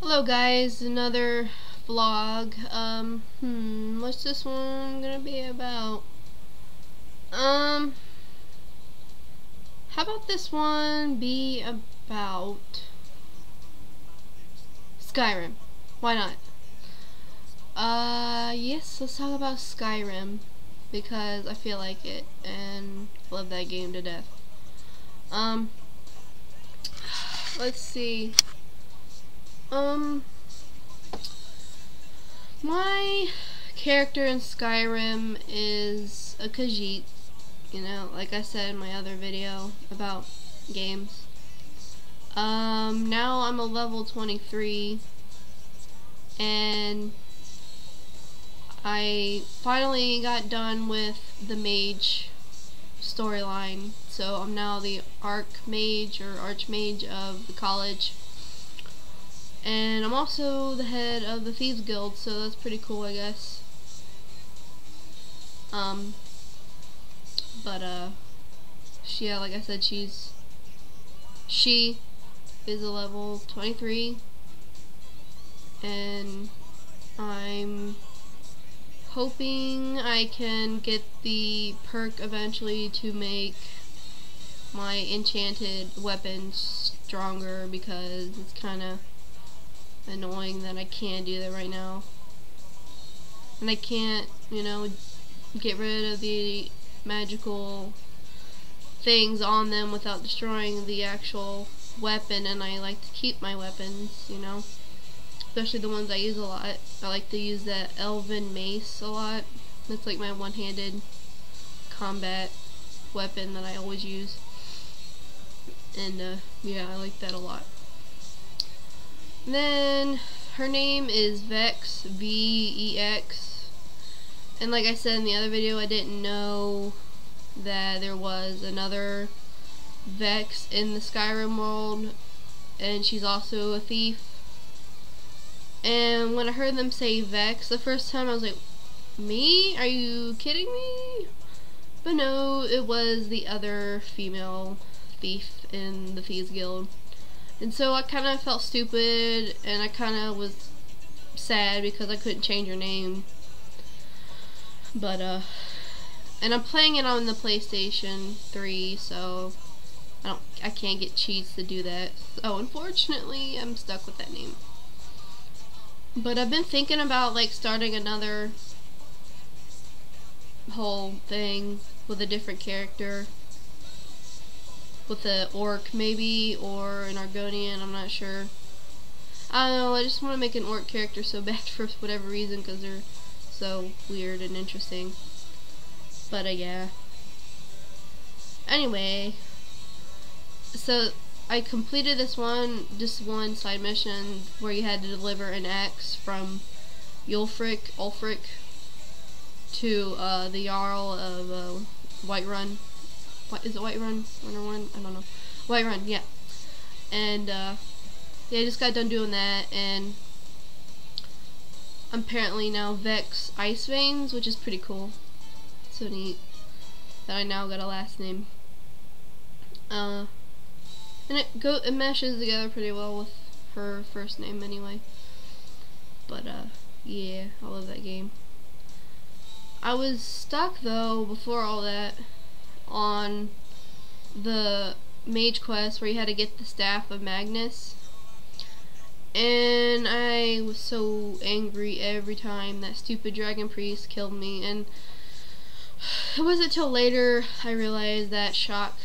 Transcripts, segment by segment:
Hello guys, another vlog. What's this one gonna be about? How about this one be about Skyrim? Why not? Yes, let's talk about Skyrim because I feel like it and love that game to death. Let's see. My character in Skyrim is a Khajiit, you know, like I said in my other video about games. Now I'm a level 23, and I finally got done with the mage storyline, so I'm now the Archmage or Archmage of the college. And I'm also the head of the Thieves Guild, so that's pretty cool, I guess. Yeah, like I said, she is a level 23, and I'm hoping I can get the perk eventually to make my enchanted weapons stronger, because it's kinda annoying that I can't do that right now, and I can't, you know, get rid of the magical things on them without destroying the actual weapon. And I like to keep my weapons, you know, especially the ones I use a lot. I like to use that elven mace a lot. That's like my one-handed combat weapon that I always use, and yeah, I like that a lot. Then her name is Vex, V-E-X, and like I said in the other video, I didn't know that there was another Vex in the Skyrim world, and she's also a thief. And when I heard them say Vex the first time, I was like, me? Are you kidding me? But no, it was the other female thief in the Thieves Guild. And so I kind of felt stupid, and I kind of was sad because I couldn't change her name. But, and I'm playing it on the PlayStation 3, so I can't get cheats to do that. So unfortunately, I'm stuck with that name. But I've been thinking about, like, starting another whole thing with a different character. With an orc, maybe, or an Argonian, I'm not sure. I don't know, I just want to make an orc character so bad for whatever reason, because they're so weird and interesting. But, yeah. Anyway, so I completed this one side mission where you had to deliver an axe from Ulfric to the Jarl of Whiterun. What is it, Whiterun? Whiterun? I don't know. Whiterun, yeah. And yeah, I just got done doing that, and I'm apparently now Vex Ice Veins, which is pretty cool. It's so neat that I now got a last name. And it meshes together pretty well with her first name anyway. But yeah, I love that game. I was stuck though before all that on the mage quest where you had to get the Staff of Magnus, and I was so angry every time that stupid dragon priest killed me. And it wasn't till later I realized that shock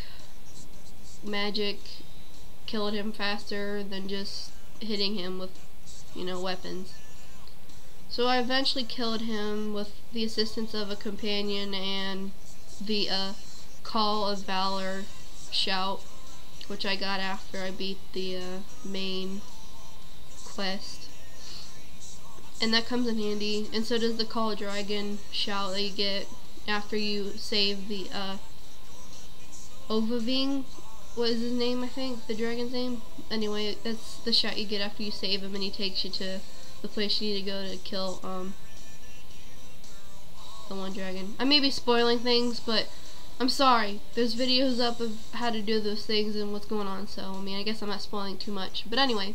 magic killed him faster than just hitting him with, you know, weapons. So I eventually killed him with the assistance of a companion and the Call of Valor shout, which I got after I beat the main quest, and that comes in handy. And so does the Call Dragon shout that you get after you save the Overving. What is his name? I think the dragon's name. Anyway, that's the shout you get after you save him, and he takes you to the place you need to go to kill the one dragon. I may be spoiling things, but I'm sorry, there's videos up of how to do those things and what's going on, so I mean, I guess I'm not spoiling too much. But anyway,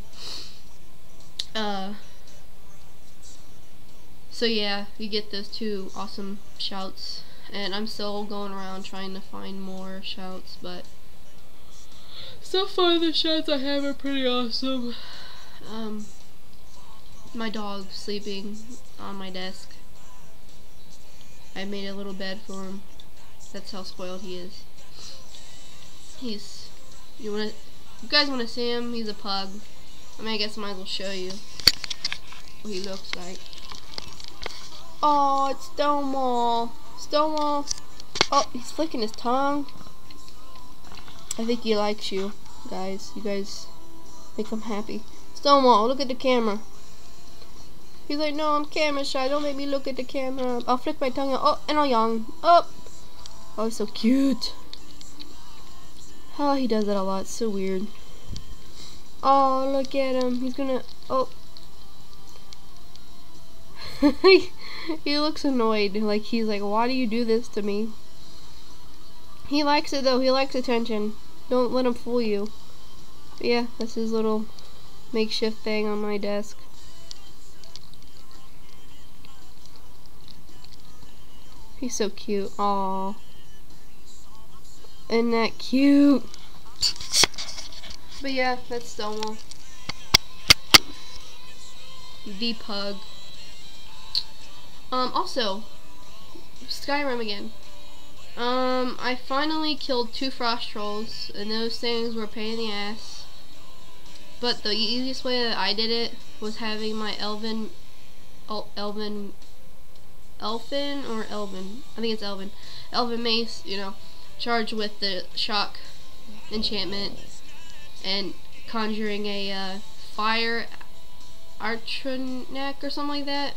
So yeah, you get those two awesome shouts, and I'm still going around trying to find more shouts, but so far the shouts I have are pretty awesome. My dog sleeping on my desk. I made a little bed for him. That's how spoiled he is. You guys wanna see him? He's a pug. I mean, I guess I might as well show you what he looks like. Oh, it's Stonewall. Stonewall. Oh, he's flicking his tongue. I think he likes you guys. You guys make him happy. Stonewall, look at the camera. He's like, no, I'm camera shy. Don't make me look at the camera. I'll flick my tongue out. Oh, and I'll yawn. Oh, oh, he's so cute. Oh, he does that a lot. It's so weird. Oh, look at him. He's gonna. Oh. He looks annoyed. Like, he's like, why do you do this to me? He likes it though. He likes attention. Don't let him fool you. But yeah, that's his little makeshift thing on my desk. He's so cute. Aww. Isn't that cute? But yeah, that's Stonewall. The pug. Also, Skyrim again. I finally killed 2 Frost Trolls, and those things were a pain in the ass. But the easiest way that I did it was having my elven mace, you know, charged with the shock enchantment and conjuring a fire Archmage or something like that,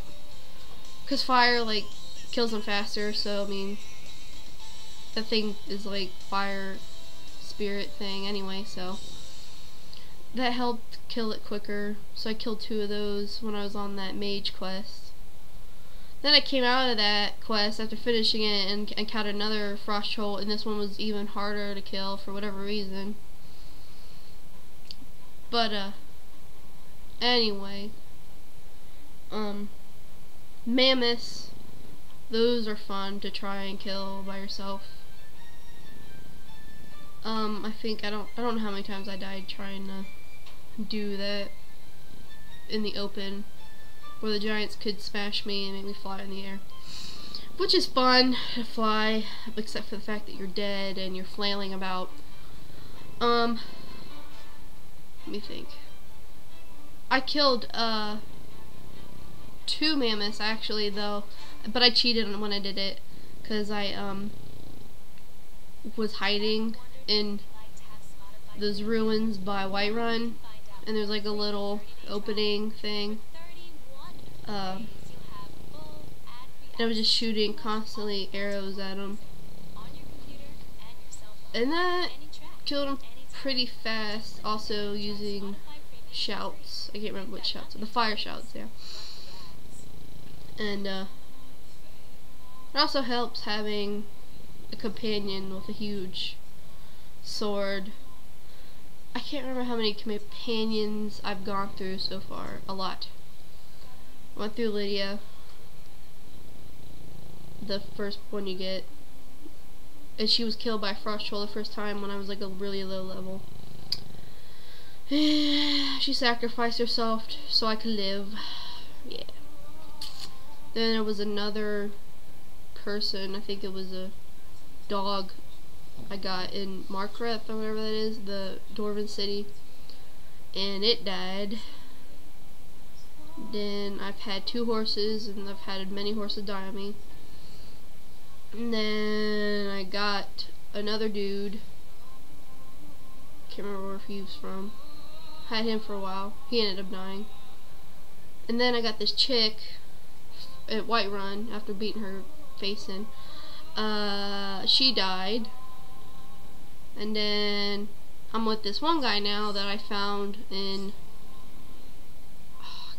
because fire like kills them faster. So I mean, that thing is like fire spirit thing anyway, so that helped kill it quicker. So I killed 2 of those when I was on that mage quest. Then I came out of that quest after finishing it and encountered another Frost Troll, and this one was even harder to kill for whatever reason. But, anyway. Mammoths. Those are fun to try and kill by yourself. I don't know how many times I died trying to do that in the open, where the giants could smash me and make me fly in the air. Which is fun to fly, except for the fact that you're dead and you're flailing about. Let me think. I killed 2 mammoths actually though, but I cheated when I did it, because I was hiding in those ruins by Whiterun, and there's like a little opening thing. And I was just shooting constantly arrows at him, and that killed him pretty fast. Also using shouts, I can't remember what shouts, the fire shouts, yeah. And it also helps having a companion with a huge sword. I can't remember how many companions I've gone through so far. A lot. Went through Lydia, the first one you get, and she was killed by Frost Troll the first time when I was like a really low level. She sacrificed herself so I could live. Yeah. Then there was another person, I think it was a dog I got in Markarth or whatever that is, the Dwarven city, and it died. Then I've had 2 horses, and I've had many horses die on me. And then I got another dude. Can't remember where he was from. Had him for a while. He ended up dying. And then I got this chick at Whiterun after beating her face in. She died. And then I'm with this one guy now that I found in,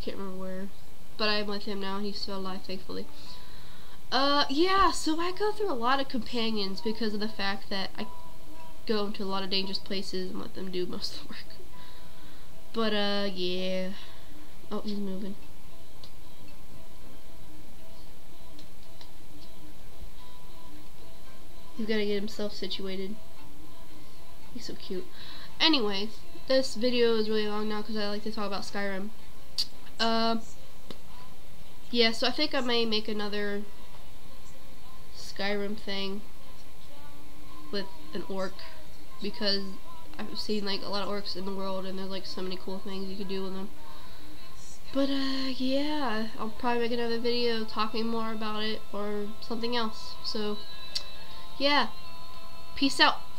can't remember where, but I'm with him now and he's still alive, thankfully. Yeah, so I go through a lot of companions because of the fact that I go into a lot of dangerous places and let them do most of the work. But yeah, Oh, he's moving. He's gotta get himself situated. He's so cute. Anyway, this video is really long now because I like to talk about Skyrim. Yeah, so I think I may make another Skyrim thing with an orc, because I've seen like a lot of orcs in the world and there's like so many cool things you can do with them. But yeah, I'll probably make another video talking more about it or something else. So yeah, peace out.